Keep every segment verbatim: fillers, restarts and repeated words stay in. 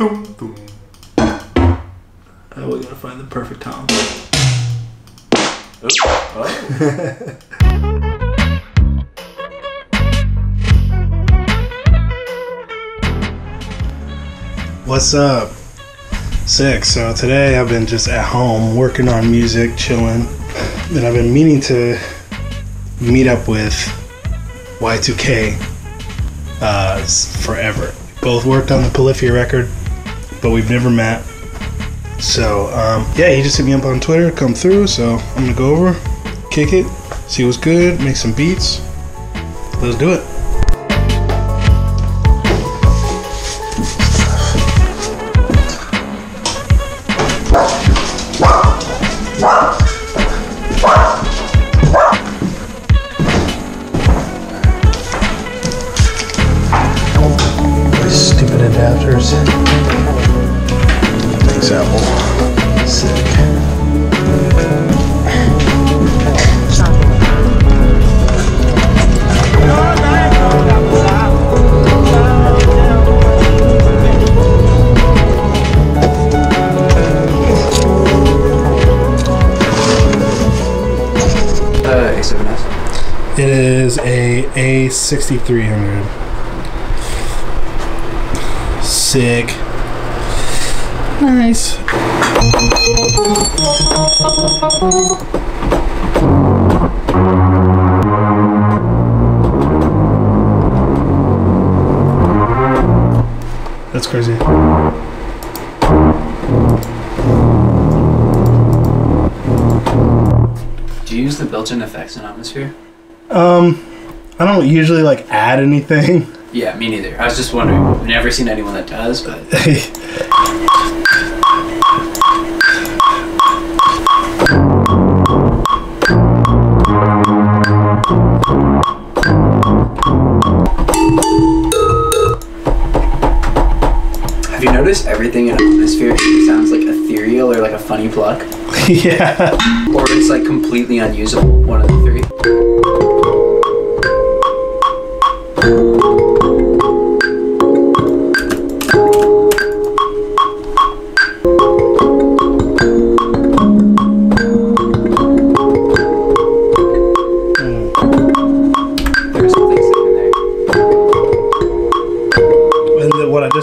Boom, boom. Oh, we gotta find the perfect tom. Oh. Oh. What's up? Sick. So today I've been just at home working on music, chilling. And I've been meaning to meet up with Y two K uh, forever. Both worked on the Polyphia record, but we've never met. So, um, yeah, he just hit me up on Twitter, come through, so I'm gonna go over, kick it, see what's good, make some beats. Let's do it. Stupid adapters. Thanks, Apple. Sick. It is a A sixty-three hundred. Sick. Nice. That's crazy. Do you use the built-in effects in Omnisphere? Um, I don't usually like add anything. Yeah, me neither. I was just wondering. I've never seen anyone that does, but. Have you noticed everything in Omnisphere sounds like ethereal or like a funny pluck? Yeah. Or it's like completely unusable, one of the three.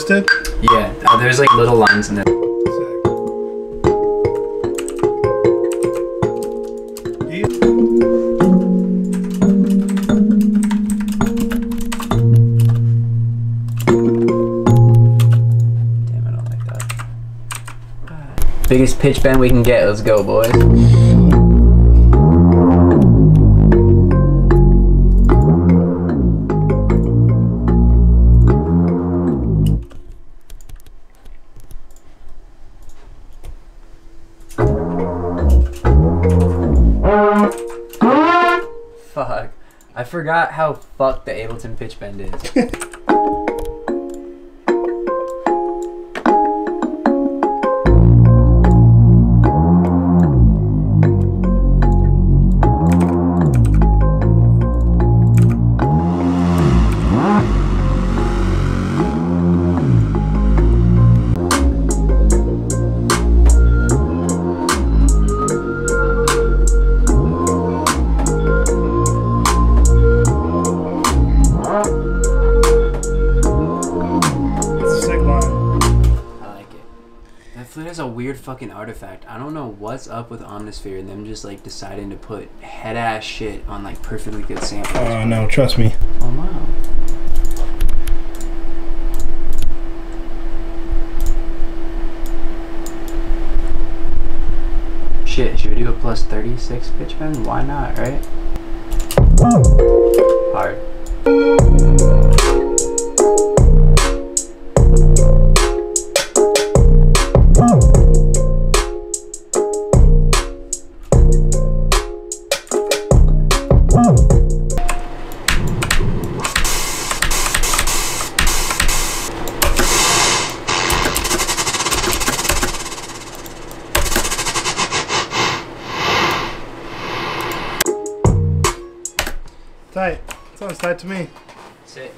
Did? Yeah, uh, there's like little lines in there. Damn, I don't like that. Biggest pitch bend we can get, let's go, boys. Fuck. I forgot how fucked the Ableton pitch bend is. There's a weird fucking artifact. I don't know what's up with Omnisphere and them just like deciding to put head ass shit on like perfectly good samples. Oh uh, no, trust me. Oh wow. Shit, should we do a plus thirty-six pitch bend? Why not, right? Hard. Tight. It's always tight to me. That's it.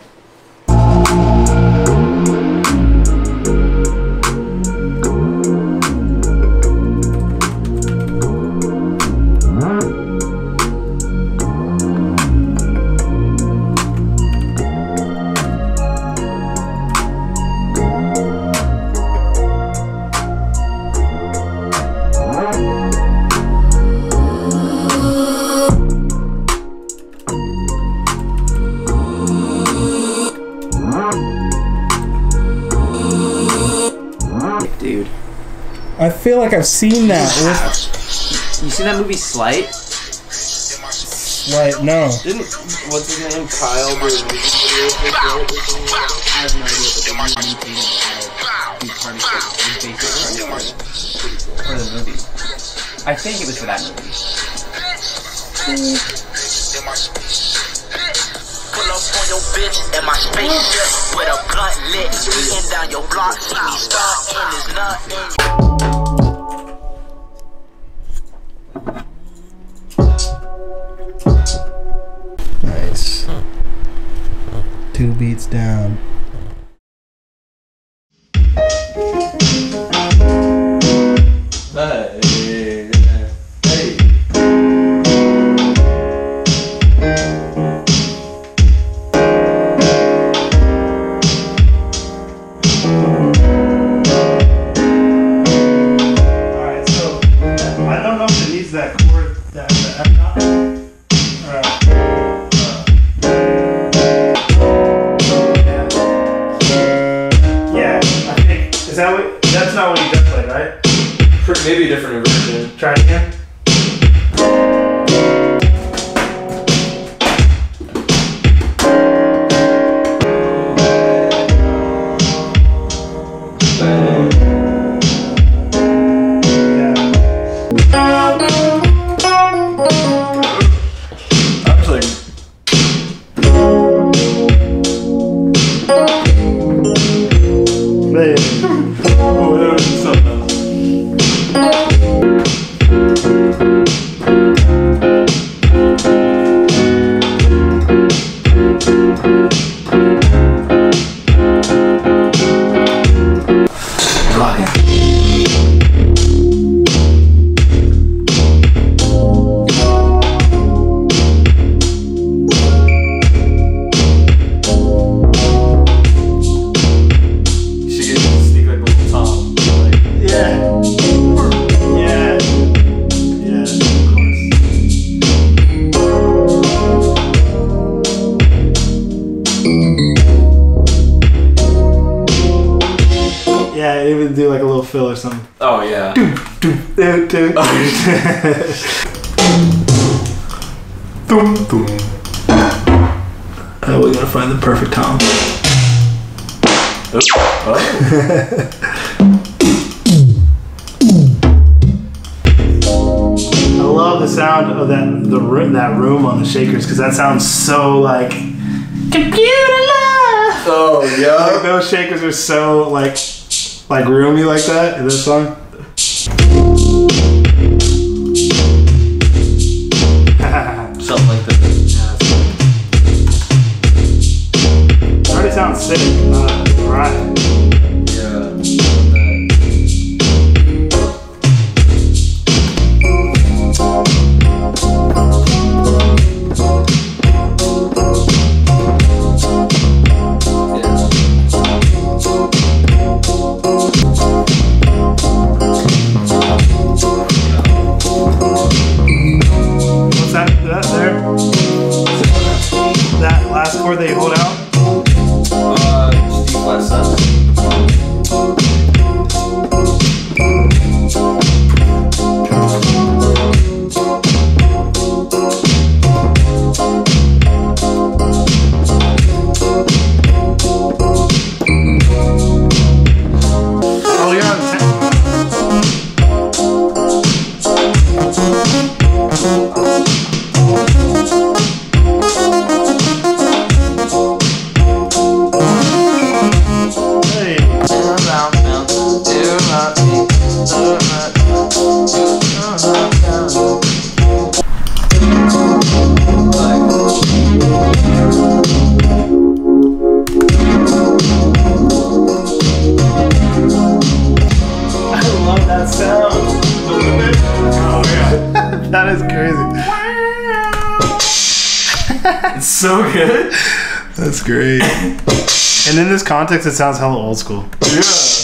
I feel like I've seen that. With... You seen that movie Slight? Slight, no. Didn't what's his name? Kyle do a music video with his girl? I have no idea, but they do for the movie. I think it was for that movie. Pull up on your bitch in my spaceship with a blunt lit. Eating down your block, see me starting is nothing. Nice. Two beats down. Maybe a different version. Try it again. Fill or something. Oh yeah. Oh, we're gonna find the perfect tom. Oh. I love the sound of that the room that room on the shakers because that sounds so like computer love. Oh yeah. Like those shakers are so like. Like roomy like that in this song. Something like that. It already sounds sick. Uh, right. That is crazy. It's so good. That's great. And in this context, it sounds hella old school. Yeah.